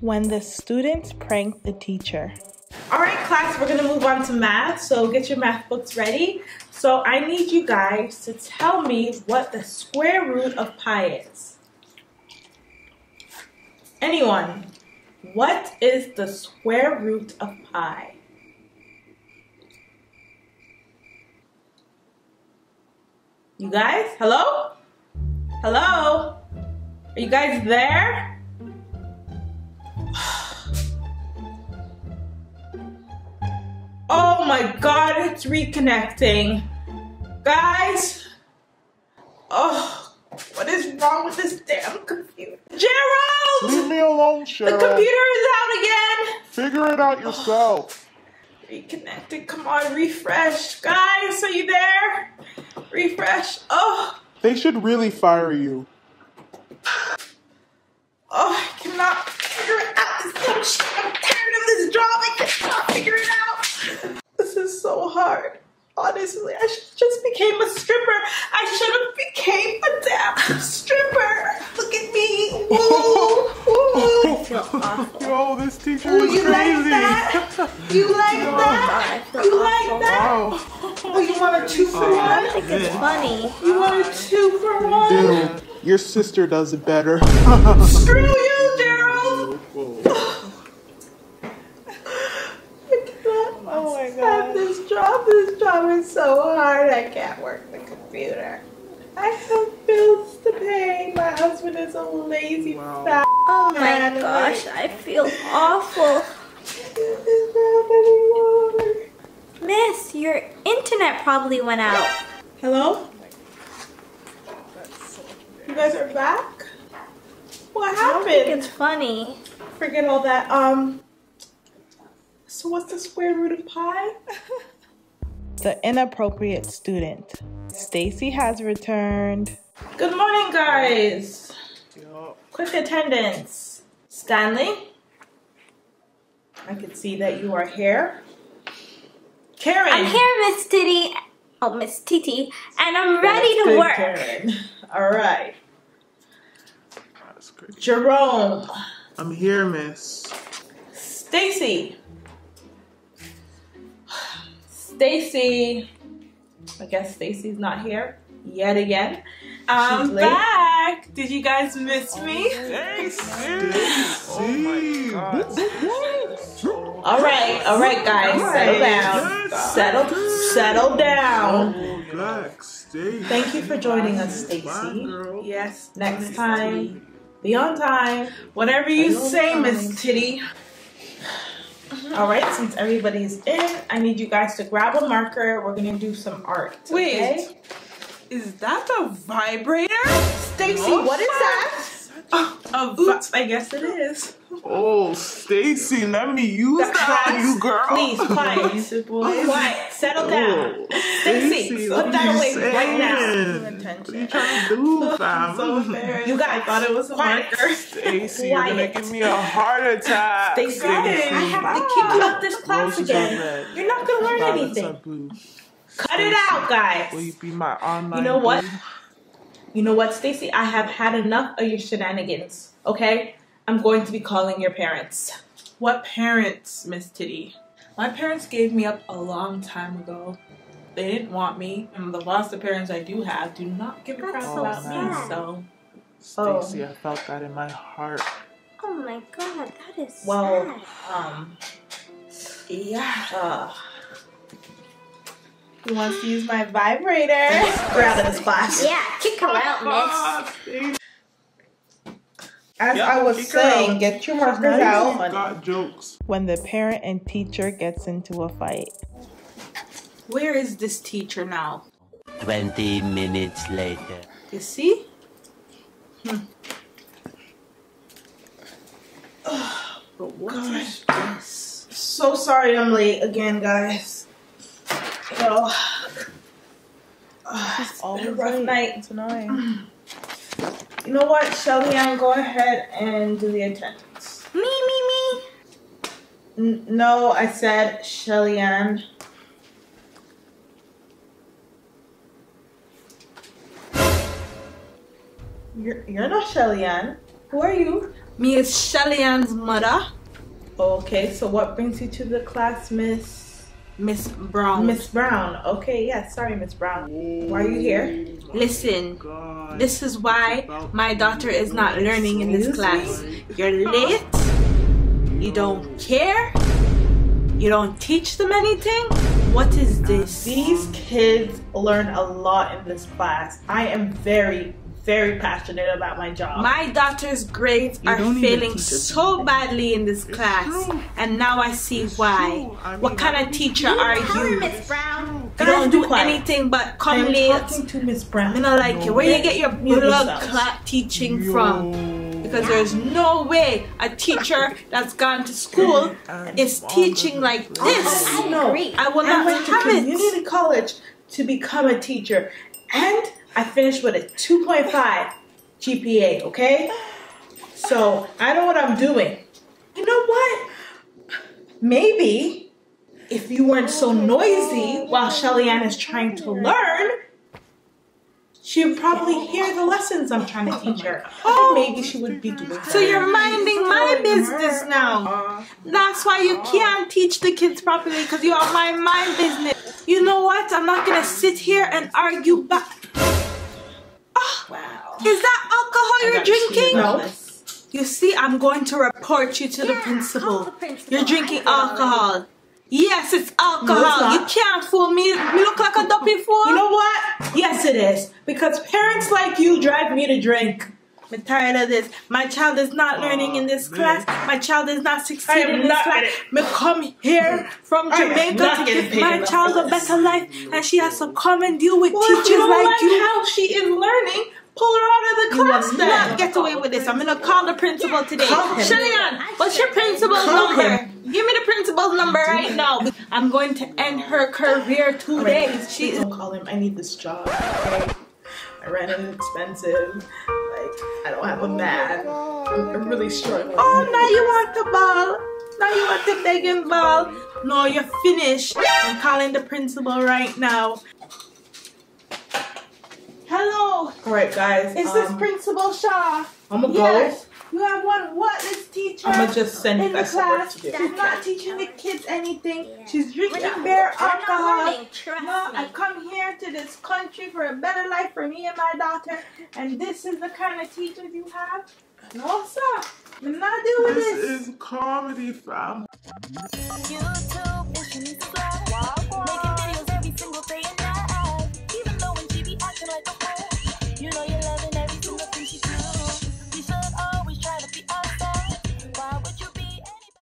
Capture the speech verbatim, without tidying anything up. When the students pranked the teacher. All right, class, we're gonna move on to math. So get your math books ready. So I need you guys to tell me what the square root of pi is. Anyone, what is the square root of pi? You guys, hello? Hello? Are you guys there? Oh my God, it's reconnecting. Guys, oh, what is wrong with this damn computer? Gerald! Leave me alone, Cheryl. The computer is out again. Figure it out yourself. Oh, reconnected, come on, refresh. Guys, are you there? Refresh, oh. They should really fire you. Oh, I cannot figure it out. This dumb shit. I'm tired of this job. I cannot figure it out. This is so hard. Honestly, I should just became a stripper. I should have became a damn stripper. Look at me. Woo, woo. Yo, this teacher Ooh, is you crazy. Like that? You like oh, that? My, you awesome. Like that? Wow. Oh, you want a two for oh, one? I think it's funny. You want a two for one? Dude. Your sister does it better. Screw you, Gerald! Oh my God. This job, this job is so hard. I can't work the computer. I have bills to pay. My husband is a lazy wow. fat. Oh my man. Gosh, I feel awful. Miss, your internet probably went out. Hello? You guys are back? What happened? I don't think it's funny. Forget all that. Um, so what's the square root of pi? The inappropriate student. Stacy has returned. Good morning, guys. Yep. Quick attendance. Stanley, I can see that you are here. Karen. I'm here, Miss Titty. Oh, Miss Titi. And I'm ready That's to good, work. Karen. All right. That's great. Jerome. I'm here, Miss. Stacy. Stacy. I guess Stacy's not here yet again. I'm back. Did you guys miss oh, me? Stacy. Oh my God. All right, all right, guys. Settle down. Settle, settle down. Thank you for joining us, Stacy. Yes, next time. Be on time. Whatever you say, Miss Titty. All right, since everybody's in, I need you guys to grab a marker. We're going to do some art. Okay? Wait, is that a vibrator? Stacy, what is that? Oh, oops, I guess it is. Oh, Stacy, let me use the that on you, girl. Please, quiet, boys. Quiet, settle down. Oh, Stacy, put that away right now. What are you trying to do, fam? So you guys thought it was a marker. Stacy, you're going to give me a heart attack. Stacy, I have to kick you out this class again. You're not going to learn anything. Cut it out, guys. Will you be my online? You know what? You know what, Stacy? I have had enough of your shenanigans, okay? I'm going to be calling your parents. What parents, Miss Titty? My parents gave me up a long time ago. They didn't want me, and the foster parents I do have do not give a crap about me, so. Stacy, oh. I felt that in my heart. Oh my God, that is well, sad. um, yeah. Uh, Who wants to use my vibrator? We're out of this class. Yeah, kick her out, Miss. As yeah, I was saying, out. Get your markers out. Got jokes. When the parent and teacher gets into a fight. Where is this teacher now? Twenty minutes later. You see? Hmm. Oh, but what gosh. Is this? So sorry I'm late again, guys. So, uh, it's been a rough night. It's annoying. You know what, Shelly-Ann, go ahead and do the attendance. Me, me, me. N no, I said Shelly-Ann. You're, you're not Shelly-Ann. Who are you? Me is Shelly-Ann's mother. Okay, so what brings you to the class, Miss? Miss Brown. Miss Brown. Okay, yeah, sorry, Miss Brown. Why are you here? Listen, this is why my daughter is not learning in this class. You're late. You don't care. You don't teach them anything. What is this? These kids learn a lot in this class. I am very, very passionate about my job. My daughter's grades are failing so badly in this class, and now I see why. What kind of teacher are you? Miss Brown, you don't do anything but come late. I'm talking to Miss Brown. You know, like, where you get your blood clot teaching from? Because there's no way a teacher that's gone to school is teaching like this. I know. I will not have it. I went to community college to become a teacher, and I finished with a two point five G P A, okay? So I know what I'm doing. You know what? Maybe if you weren't so noisy while Shelly-Ann is trying to learn, she would probably hear the lessons I'm trying to teach her. Oh, maybe she would be doing that. So you're minding my business now. That's why you can't teach the kids properly, because you are my mind business. You know what? I'm not going to sit here and argue back. Oh, wow. Is that alcohol you're drinking? No. You see, I'm going to report you to yeah, the principal. The principal. You're drinking alcohol. Yes, it's alcohol. No, it's you can't fool me. You look like a dopey fool. You know what? Yes, it is. Because parents like you drive me to drink. I'm tired of this. My child is not learning in this class. My child is not succeeding in this not class. Me come here from Jamaica to give my child a better life, and she has to come and deal with well, teachers you know like you. How she is learning? Pull her out of the class. You will not get away with this. I'm gonna call the principal today. Shelly-Ann, what's your principal's number? Give me the principal's number right now. I'm going to end her career today. Right, she is. Don't call him. I need this job. Okay? My rent is expensive. Like, I don't have a man. I'm, I'm really struggling. Oh, now you want the ball. Now you want the begging ball. No, you're finished. I'm calling the principal right now. Hello. All right, guys. Is um, this Principal Shaw? I'm a yes. Go. You have one worthless teacher. I'm gonna just send you guys some work to do. She's not teaching the kids anything. Yeah. She's drinking bare alcohol. No, I come here to this country for a better life for me and my daughter, and this is the kind of teachers you have? No, sir. I'm not doing this. This is comedy, fam.